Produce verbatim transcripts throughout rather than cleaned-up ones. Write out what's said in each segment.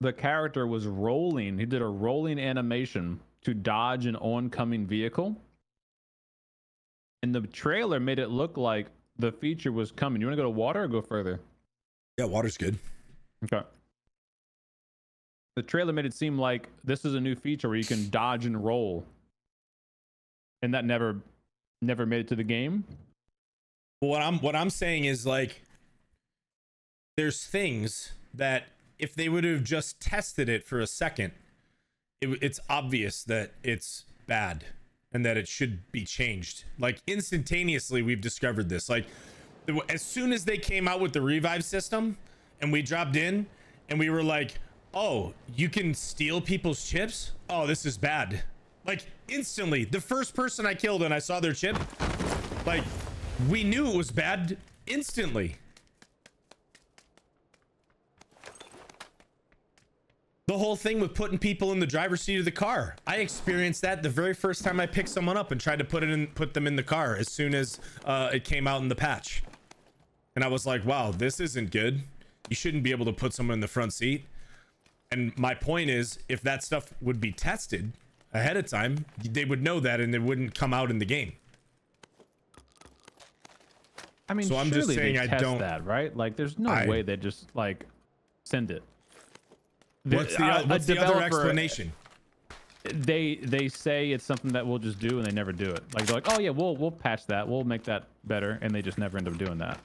the character was rolling. He did a rolling animation to dodge an oncoming vehicle. And the trailer made it look like the feature was coming. You want to go to water or go further? Yeah, water's good. Okay. The trailer made it seem like this is a new feature where you can dodge and roll. And that never never made it to the game. What I'm what I'm saying is, like, there's things that if they would have just tested it for a second, it, it's obvious that it's bad and that it should be changed. Like, instantaneously, we've discovered this. Like, as soon as they came out with the revive system and we dropped in and we were like, oh, you can steal people's chips? Oh, this is bad. Like, instantly, the first person I killed and I saw their chip, like, we knew it was bad instantly. The whole thing with putting people in the driver's seat of the car, I experienced that the very first time I picked someone up and tried to put it in, put them in the car as soon as uh, it came out in the patch. And I was like, wow, this isn't good. You shouldn't be able to put someone in the front seat. And my point is, if that stuff would be tested ahead of time, they would know that and they wouldn't come out in the game. I mean, so I'm just saying I don't that, right? Like, there's no I, way they just like send it. What's the, a, a what's the other explanation? They they say it's something that we'll just do and they never do it. Like, they're like, oh yeah, we'll we'll patch that, we'll make that better, and they just never end up doing that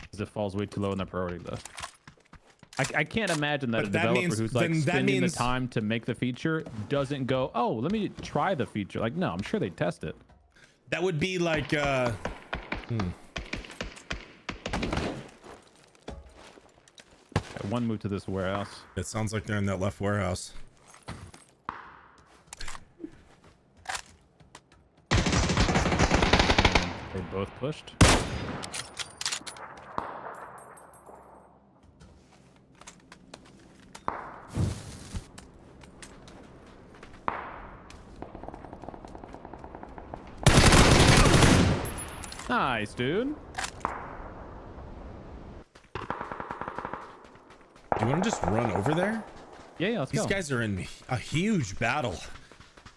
because it falls way too low in their priority list. I, I can't imagine that but a developer that means, who's like spending means... the time to make the feature doesn't go, oh, let me try the feature. Like, no, I'm sure they test it. That would be like, uh, hmm. Okay, one move to this warehouse. It sounds like they're in that left warehouse. They both pushed. Nice, dude. You want to just run over there? Yeah, yeah, let's go. These guys are in a huge battle,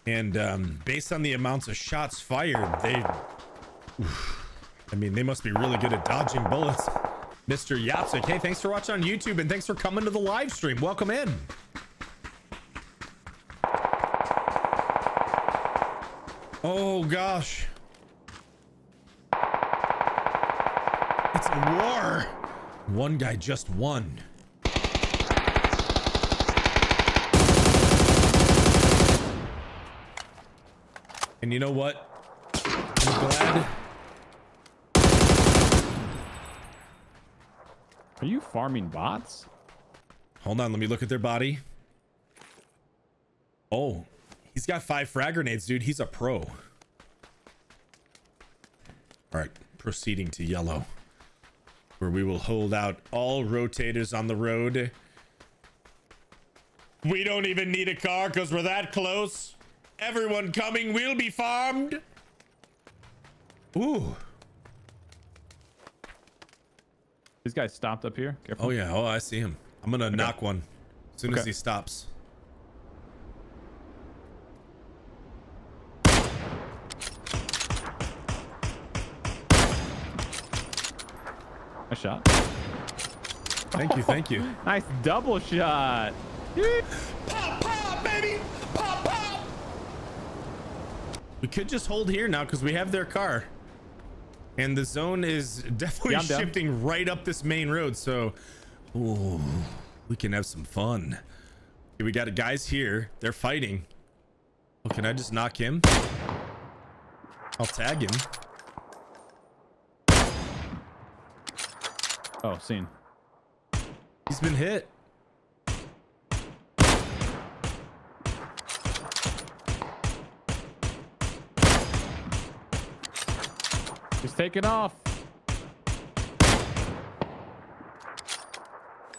and um, based on the amounts of shots fired, they, oof, I mean, they must be really good at dodging bullets. Mister Yapsik, hey, thanks for watching on YouTube, and thanks for coming to the live stream. Welcome in. Oh gosh. It's a war. One guy just won. And you know what? I'm glad. Are you farming bots? Hold on, let me look at their body. Oh, he's got five frag grenades, dude. He's a pro. All right, proceeding to yellow, where we will hold out all rotators on the road. We don't even need a car because we're that close. Everyone coming will be farmed. Ooh. This guy stopped up here. Careful. Oh, yeah. Oh, I see him. I'm going to okay. knock one as soon okay. as he stops. A shot. Thank you, thank you. Oh, nice double shot. Pop, pop, baby. Pop, pop. We could just hold here now because we have their car. And the zone is definitely yeah, shifting down. right up this main road. So, ooh, we can have some fun. Okay, we got guys here. They're fighting. Oh, can I just knock him? I'll tag him. Oh, seen. He's been hit. He's taking off.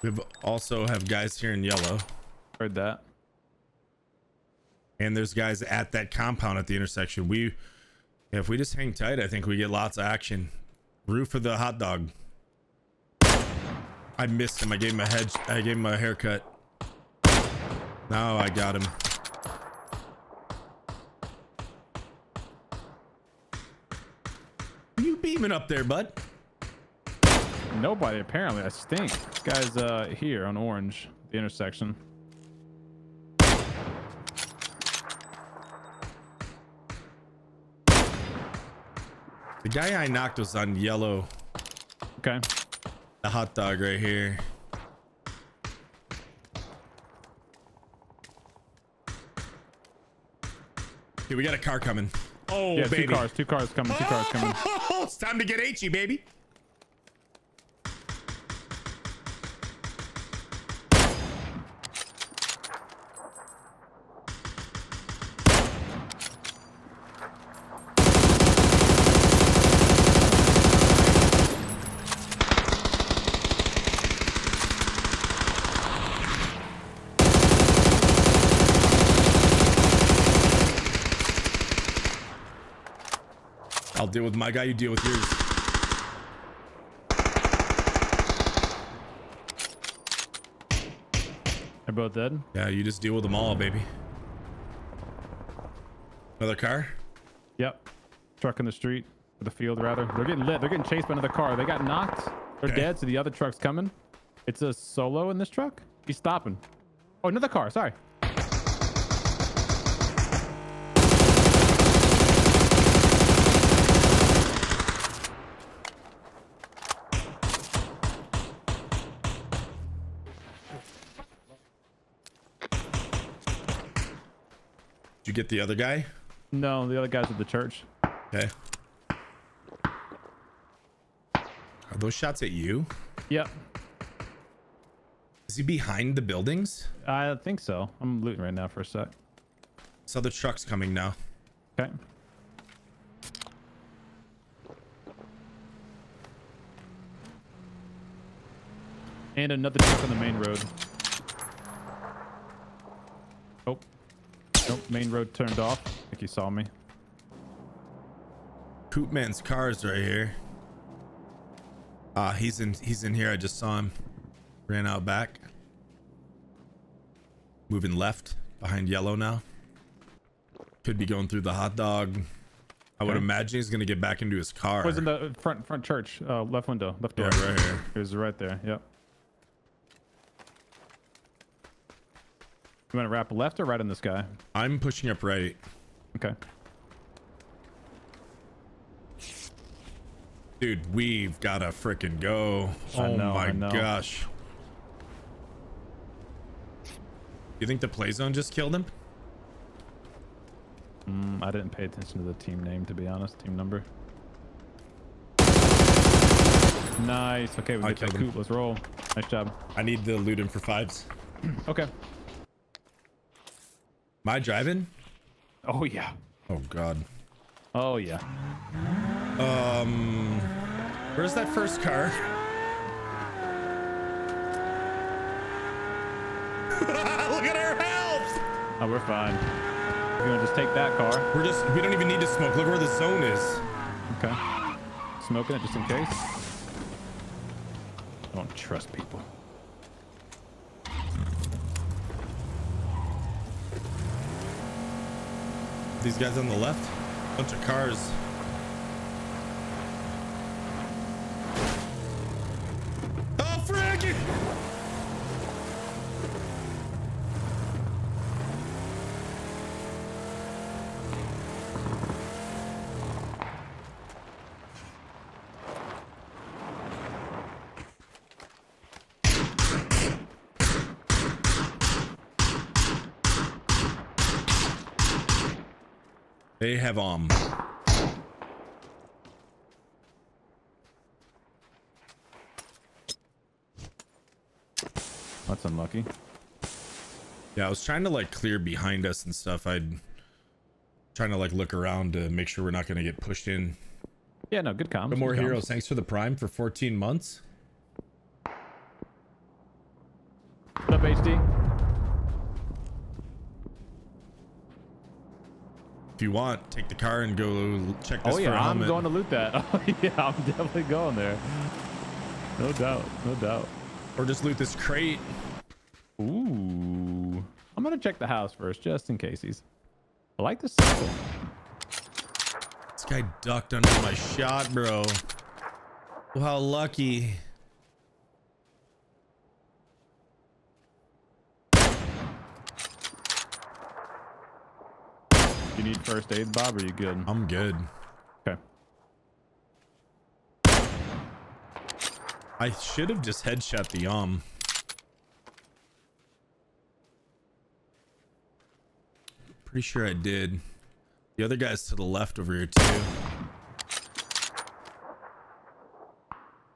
We also have guys here in yellow. Heard that. And there's guys at that compound at the intersection. We, if we just hang tight, I think we get lots of action. Roof of the hot dog. I missed him. I gave him a head. I gave him a haircut. Now I got him. You beaming up there, bud? Nobody, apparently. I stink. This guy's uh, here on orange, the intersection. The guy I knocked was on yellow. Okay. The hot dog right here. Dude, we got a car coming. Oh, yeah, baby. Two cars, two cars coming, two cars coming. Oh, it's time to get H E, baby. I'll deal with my guy, you deal with yours. They're both dead? Yeah, you just deal with them all, baby. Another car? Yep. Truck in the street, or the field rather. They're getting lit. They're getting chased by another car. They got knocked. They're okay. Dead, so the other truck's coming. It's a solo in this truck. He's stopping. Oh, another car. Sorry. You get the other guy? No, the other guy's at the church. Okay. Are those shots at you? Yep. Is he behind the buildings? I think so. I'm looting right now for a sec. This other truck's coming now. Okay. And another truck on the main road. Oh. Nope, main road turned off. I think he saw me. Coopman's car's right here. Ah, uh, he's in he's in here. I just saw him. Ran out back. Moving left behind yellow now. Could be going through the hot dog. I okay. would imagine he's gonna get back into his car. Was in the front front church, uh, left window, left door. Yeah, right here. It was right there. Yep. You want to wrap left or right on this guy? I'm pushing up right. Okay. Dude, we've got to frickin' go. Oh know, my gosh. You think the play zone just killed him? Mm, I didn't pay attention to the team name, to be honest. Team number. Nice. Okay, we I get that coop. Let's roll. Nice job. I need to loot him for fives. Okay. Am I driving? Oh yeah. Oh god. Oh yeah. Um where's that first car? Look at our health! Oh, we're fine. We're gonna just take that car. We're just we don't even need to smoke. Look where the zone is. Okay. Smoking it just in case. I don't trust people. These guys on the left, bunch of cars. Oh, frick! They have um that's unlucky. Yeah, I was trying to like clear behind us and stuff. I'd trying to like look around to make sure we're not gonna get pushed in. Yeah, no, good comms. But more good heroes, comms. Thanks for the prime for fourteen months. What's up, H D? If you want, take the car and go check this. Oh yeah, for a I'm helmet. Going to loot that. Oh yeah, I'm definitely going there. No doubt, no doubt. Or just loot this crate. Ooh. I'm gonna check the house first, just in case he's. I like this. This guy ducked under my shot, bro. Well, how lucky. You need first aid, Bob, or are you good? I'm good. Okay. I should have just headshot the um. Pretty sure I did. The other guy's to the left over here too.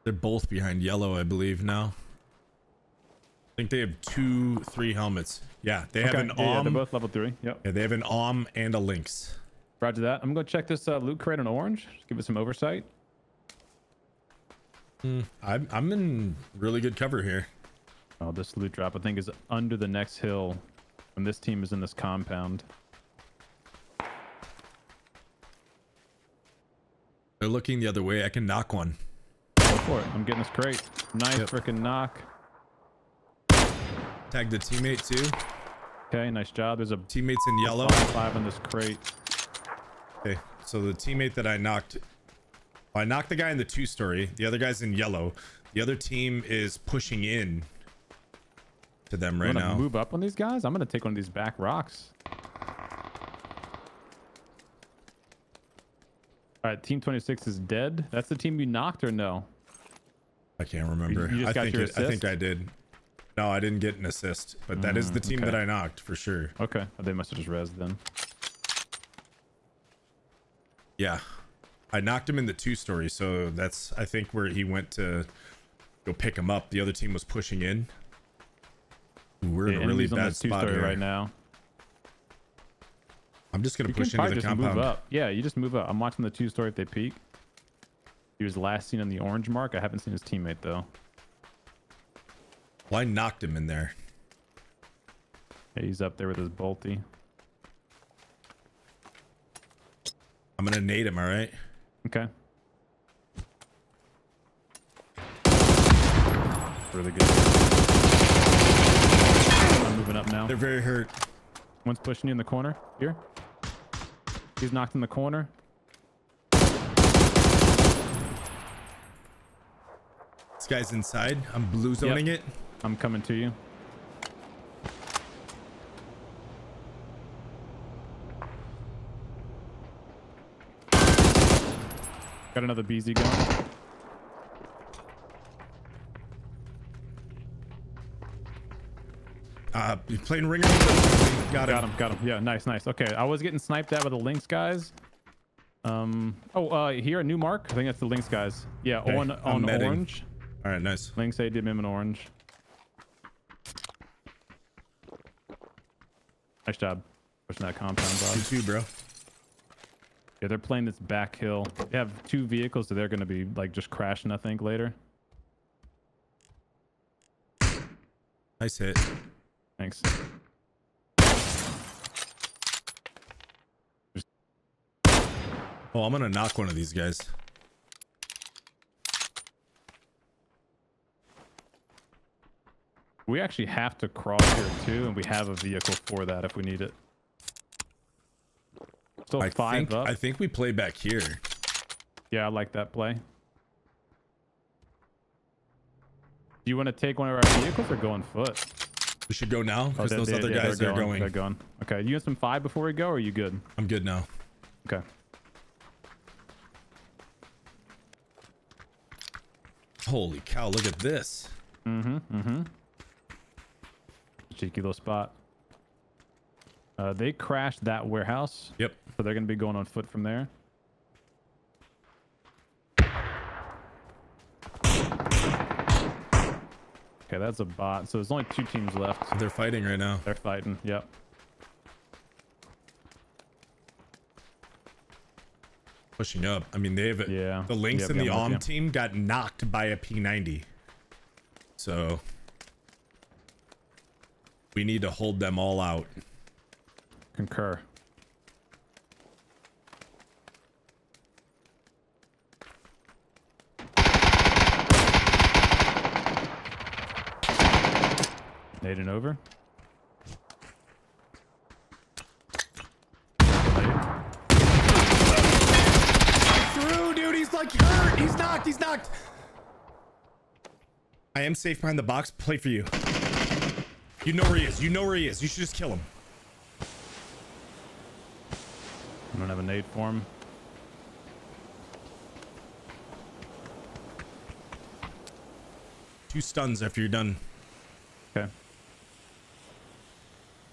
They're both behind yellow, I believe now. I think they have two, three helmets. Yeah, they okay. have an yeah, O M. Yeah, they're both level three. Yep. Yeah, they have an O M and a Lynx. Roger that. I'm gonna check this uh, loot crate on orange. Just give it some oversight. Mm, I'm I'm in really good cover here. Oh, this loot drop I think is under the next hill. And this team is in this compound. They're looking the other way. I can knock one. Go for it. I'm getting this crate. Nice yep. freaking knock. Tag the teammate too. Okay, nice job. There's a teammate's in yellow. Five on this crate. Okay, so the teammate that I knocked, well, I knocked the guy in the two-story. The other guy's in yellow. The other team is pushing in. To them right I'm gonna now. Move up on these guys. I'm gonna take one of these back rocks. All right, team twenty-six is dead. That's the team you knocked or no? I can't remember. You, you I, think it, I think I did. No, I didn't get an assist, but that mm, is the team okay. that I knocked for sure. Okay, they must have just rezzed then. Yeah, I knocked him in the two-story, so that's I think where he went to go pick him up. The other team was pushing in. We're yeah, in a really bad spot here right now. I'm just gonna you push into the just compound. Move up. Yeah, you just move up. I'm watching the two-story if they peek. He was last seen on the orange mark. I haven't seen his teammate though. Well, I knocked him in there. Yeah, he's up there with his bolty. I'm gonna nade him. All right. Okay. Really good. Up now. They're very hurt. One's pushing you in the corner here. He's knocked in the corner. This guy's inside. I'm blue zoning yep. it. I'm coming to you. Got another B Z going. Uh, you're playing ringer. Got, got him. him. Got him. Yeah, nice, nice. Okay, I was getting sniped at with the Lynx guys. Um. Oh, uh, here a new mark. I think that's the Lynx guys. Yeah, okay. on on I'm orange. Medding. All right, nice. Lynx A D M in orange. Nice job pushing that compound, bro. You too, bro. Yeah, they're playing this back hill. They have two vehicles, so they're gonna be like just crashing, I think, later. Nice hit. Thanks. Oh, I'm gonna knock one of these guys. We actually have to cross here too, and we have a vehicle for that if we need it. Still I five think, up. I think we play back here. Yeah, I like that play. Do you want to take one of our vehicles or go on foot? We should go now because oh, those they, other yeah, guys are going. going. They're going. Okay, you have some five before we go, or are you good? I'm good now. Okay. Holy cow! Look at this. Mm-hmm. Mm-hmm. Cheeky little spot. Uh, they crashed that warehouse. Yep. So they're gonna be going on foot from there. Okay, that's a bot. So there's only two teams left. They're fighting right now. They're fighting. Yep. Pushing up. I mean, they have. A, yeah. The Lynx yep, and yep, the O M yep. team got knocked by a P ninety. So we need to hold them all out. Concur. Nading over. knocked. He's knocked. I am safe behind the box. Play for you. You know where he is. You know where he is. You should just kill him. I don't have a nade for him. Two stuns after you're done. Okay.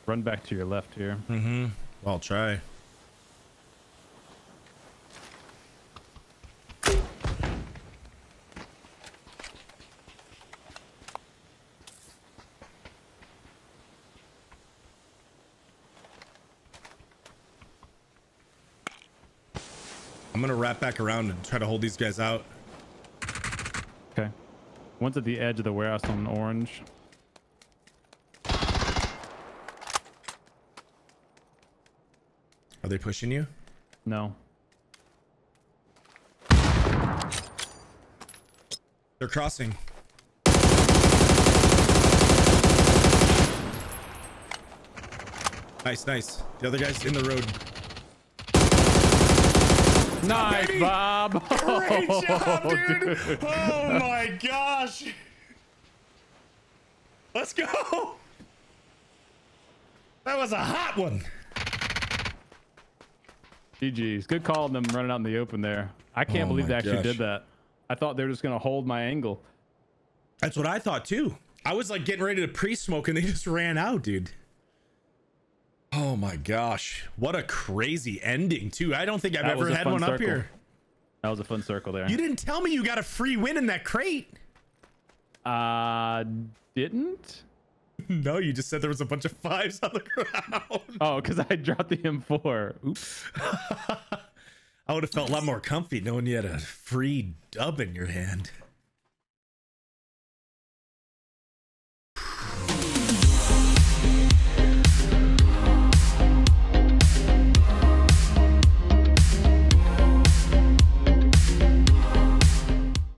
Run back to your left here. Mm-hmm. Well, I'll try. I'm gonna wrap back around and try to hold these guys out. Okay. One's at the edge of the warehouse on orange. Are they pushing you? No. They're crossing. Nice, nice. The other guy's in the road. Nice, baby. Bob. Great job, dude. dude. Oh my gosh. Let's go. That was a hot one. G G's. Good call on them running out in the open there. I can't oh believe they actually gosh. did that. I thought they were just going to hold my angle. That's what I thought too. I was like getting ready to pre-smoke and they just ran out, dude. Oh my gosh, what a crazy ending too. I don't think I've that ever had one circle. up here. That was a fun circle there. You didn't tell me you got a free win in that crate. Uh, didn't? No, you just said there was a bunch of fives on the ground. Oh, because I dropped the M four. Oops. I would have felt a lot more comfy knowing you had a free dub in your hand.